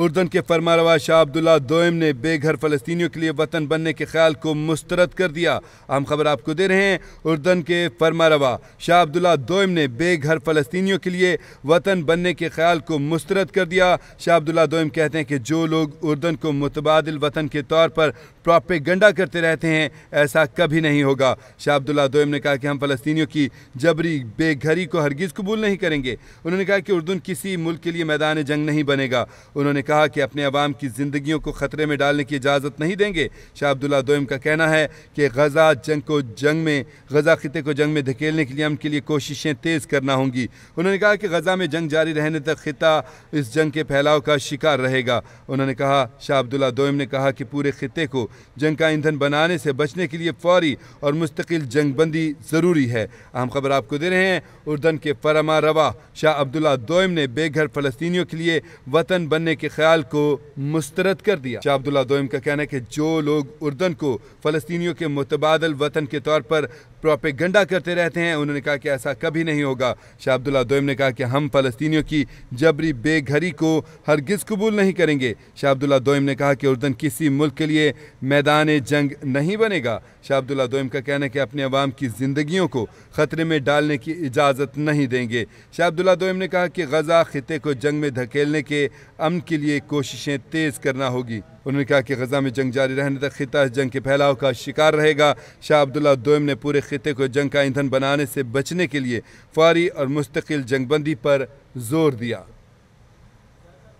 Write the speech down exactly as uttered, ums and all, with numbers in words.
उर्दन के फरमारवा शाह अब्दुल्ला दोयम ने बेघर फ़लस्तीनियों के लिए वतन बनने के ख्याल को मुस्तरद कर दिया। अहम खबर आपको दे रहे हैं, उर्दन के फरमारवा शाह अब्दुल्ला दोयम ने बेघर फ़लस्तीनियों के लिए वतन बनने के ख्याल को मुस्तरद कर दिया। शाह अब्दुल्ला दोयम कहते हैं कि जो लोग उर्दन को मुतबादिल वतन के तौर पर प्रोपेगंडा करते रहते हैं, ऐसा कभी नहीं होगा। शाह अब्दुल्ला दोयम ने कहा कि हम फ़लस्तीनियों की जबरी बेघरी को हरगिज़ कबूल नहीं करेंगे। उन्होंने कहा कि उर्दन किसी मुल्क के लिए मैदान जंग नहीं बनेगा। उन्होंने कहा कि अपने अवाम की ज़िंदगियों को ख़तरे में डालने की इजाज़त नहीं देंगे। शाह अब्दुल्ला दोयम का कहना है कि गज़ा जंग को जंग में गज़ा खिते को जंग में धकेलने के लिए हम के लिए कोशिशें तेज़ करना होंगी। उन्होंने कहा कि गज़ा में जंग जारी रहने तक खिता इस जंग के फैलाव का शिकार रहेगा। उन्होंने कहा, शाह अब्दुल्ला दोयम ने कहा कि पूरे खिते को जंग का ईंधन बनाने से बचने के लिए फौरी और मुस्तकिल जंगबंदी ज़रूरी है। अहम खबर आपको दे रहे हैं, उर्दन के फरमारवा शाह अब्दुल्ला दोयम ने बेघर फ़लस्तीनियों के लिए वतन बनने के ख्याल को मुस्तरद कर दिया। शाह अब्दुल्ला दोयम का कहना है कि जो लोग उर्दन को फ़लस्तीनियों के मुतबादल वतन के तौर पर प्रोपेगंडा करते रहते हैं, उन्होंने कहा कि ऐसा कभी नहीं होगा। शाह अब्दुल्ला दोयम ने कहा कि हम फ़लस्तीनियों की जबरी बेघरी को हरगिज़ कबूल नहीं करेंगे। शाह अब्दुल्ला दोयम ने कहा कि उर्दन किसी मुल्क के लिए मैदान जंग नहीं बनेगा। शाह अब्दुल्ला दोयम का कहना है कि अपने अवाम की ज़िंदगियों को ख़तरे में डालने की इजाज़त नहीं देंगे। शाह अब्दुल्ला दोयम ने कहा कि गज़ा खिते को जंग में धकेलने के अमन के लिए कोशिशें तेज़ करना होगी। उन्होंने कहा कि गज़ा में जंग जारी रहने तक खिता इस जंग के फैलाव का शिकार रहेगा। शाह अब्दुल्ला दोयम ने पूरे खिते को जंग का ईंधन बनाने से बचने के लिए फौरी और मुस्तकिल जंगबंदी पर जोर दिया।